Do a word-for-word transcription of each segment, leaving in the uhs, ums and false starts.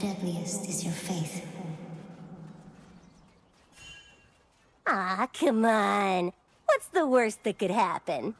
deadliest is your faith. Aw, come on. What's the worst that could happen?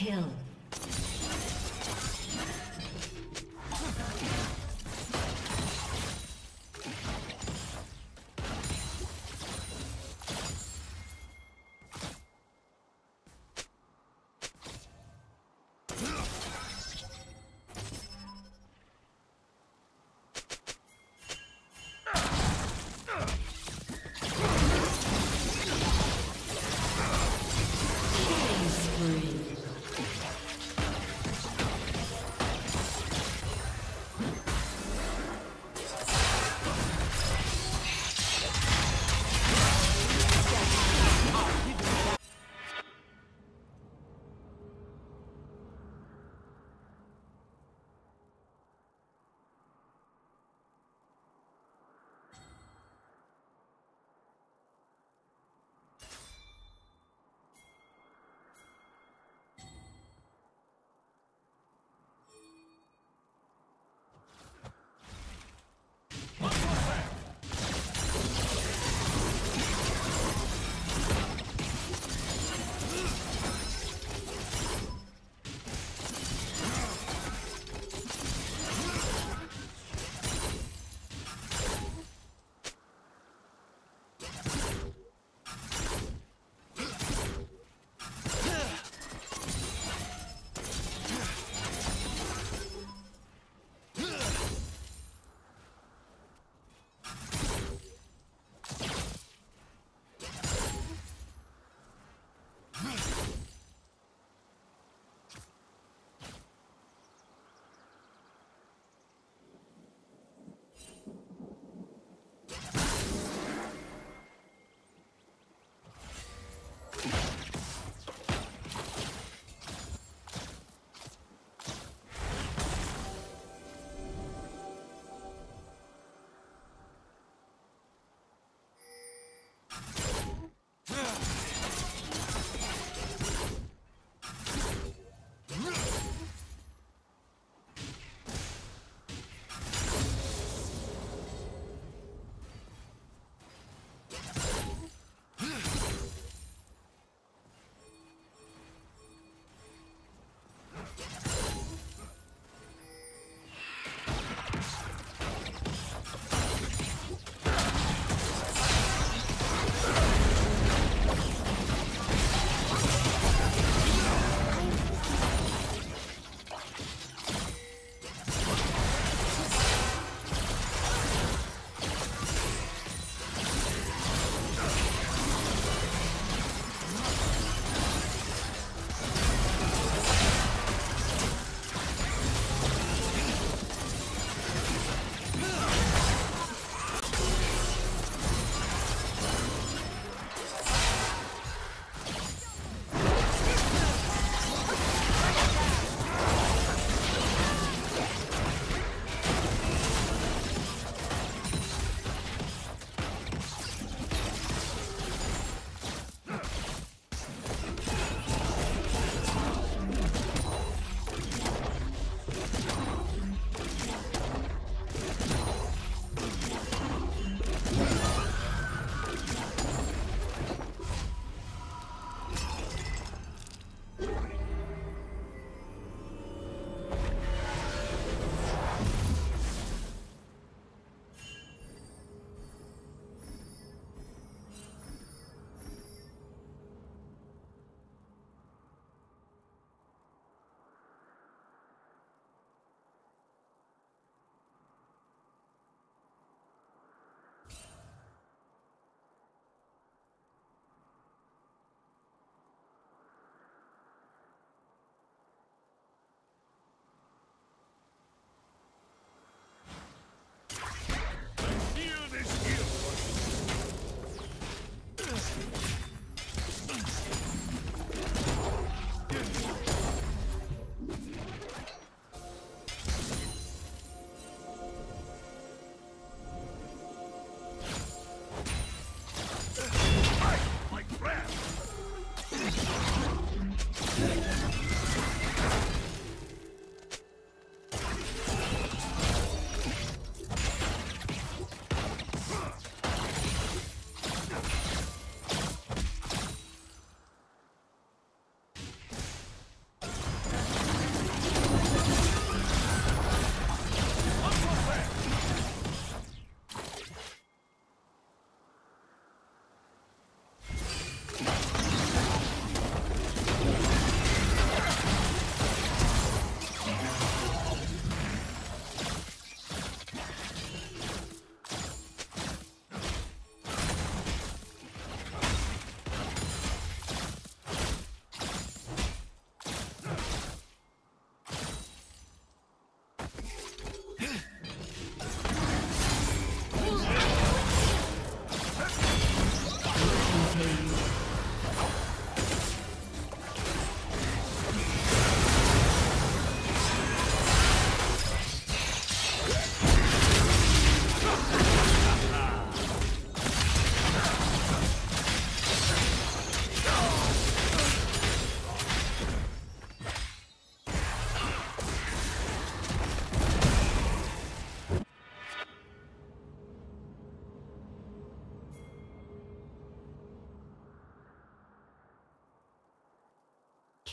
kill. Killing spree.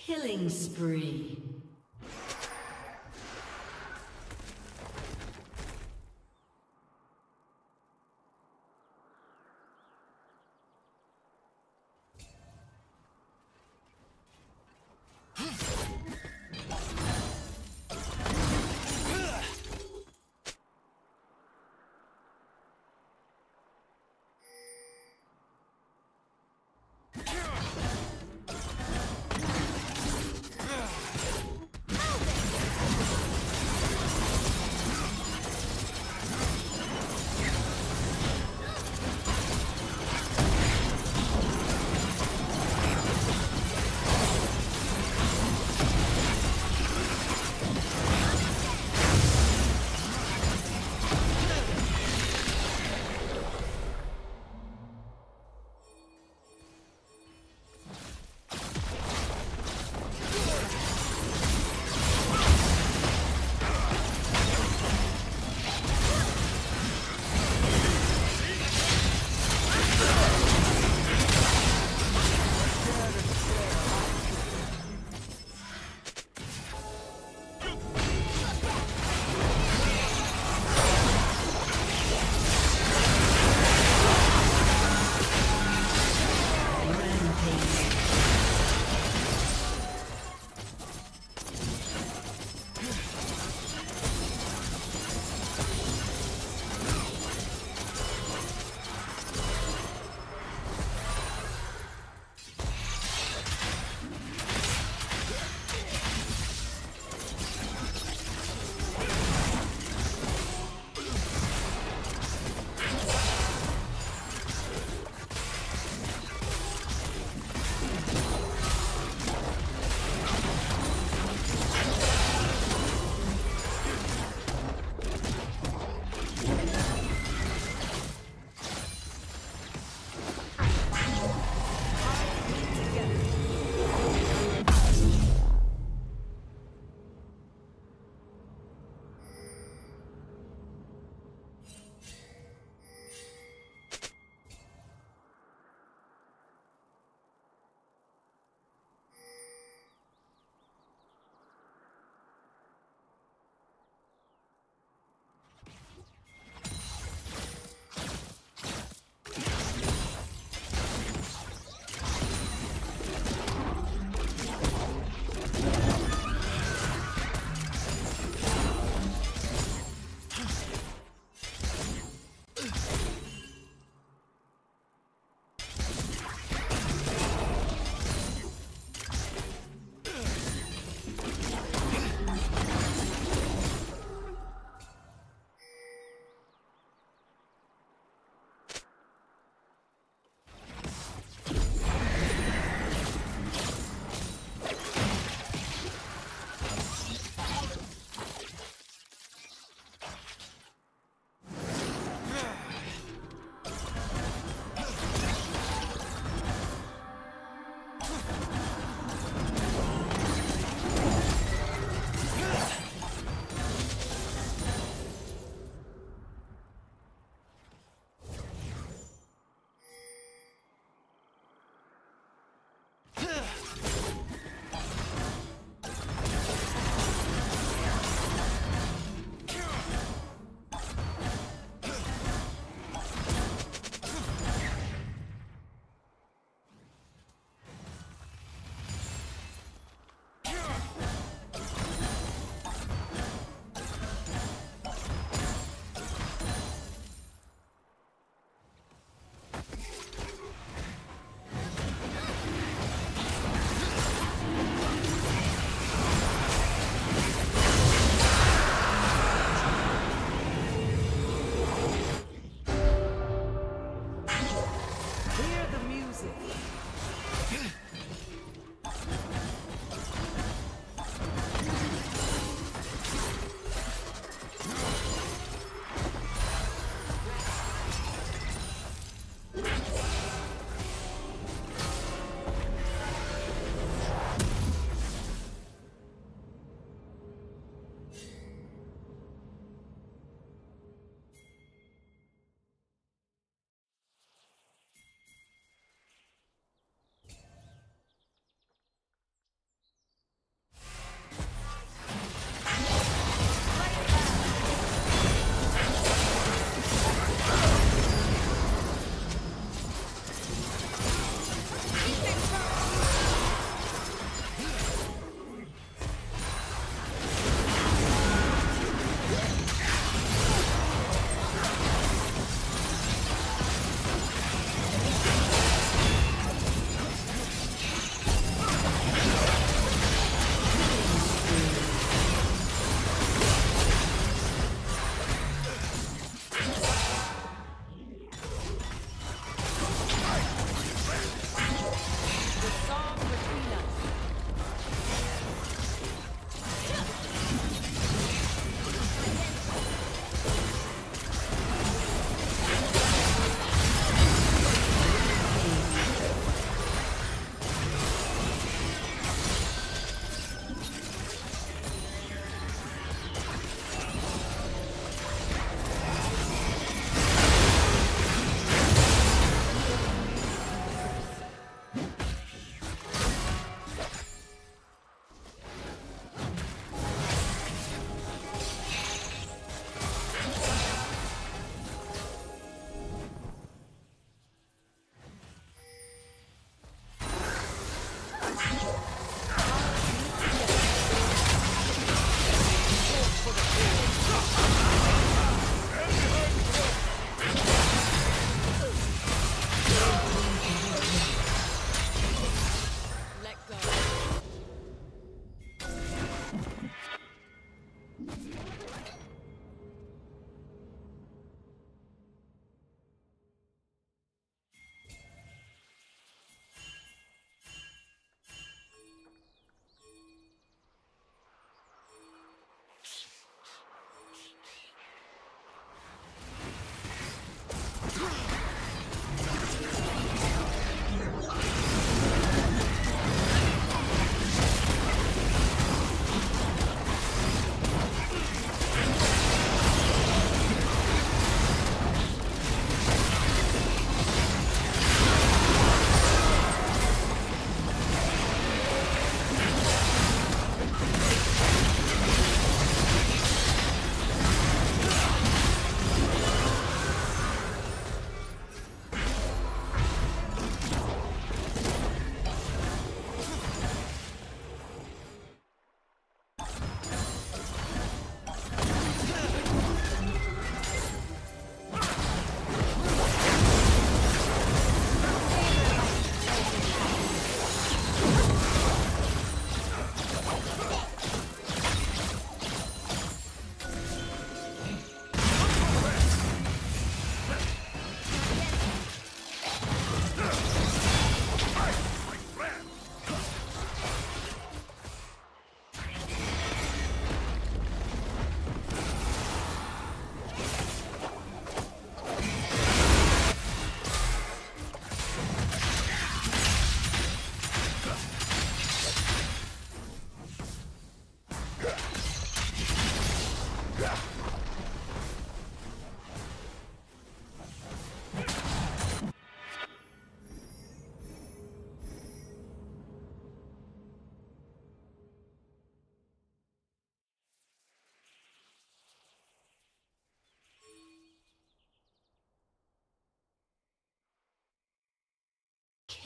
Killing spree. Yeah.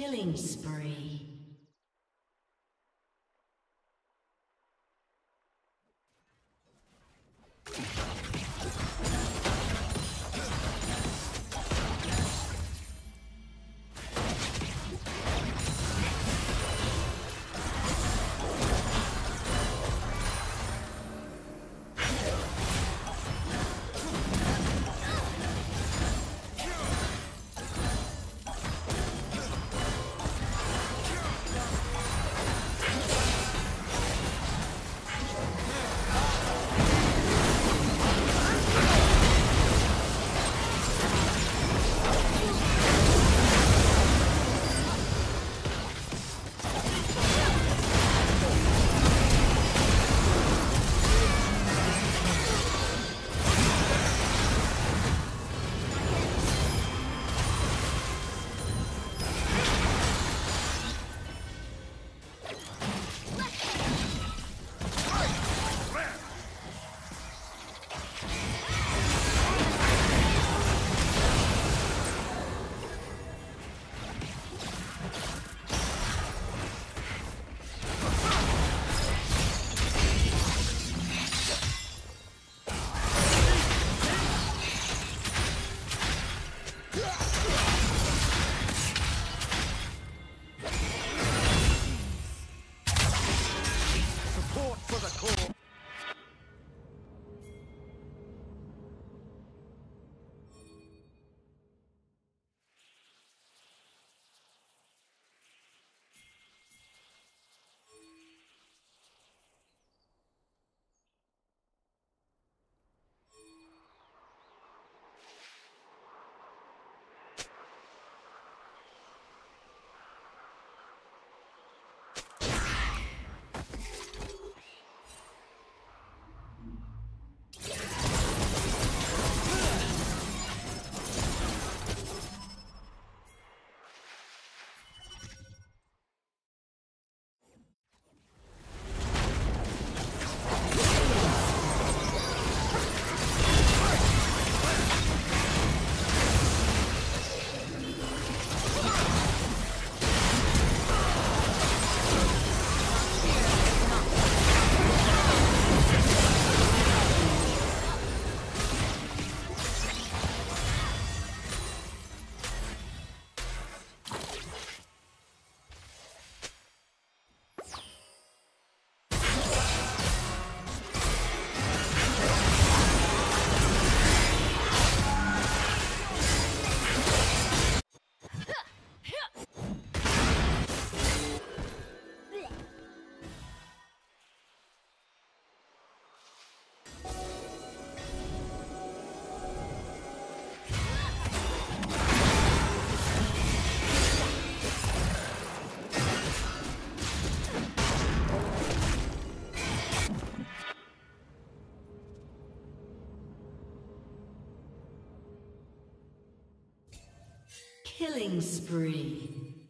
Killing spree. Killing spree.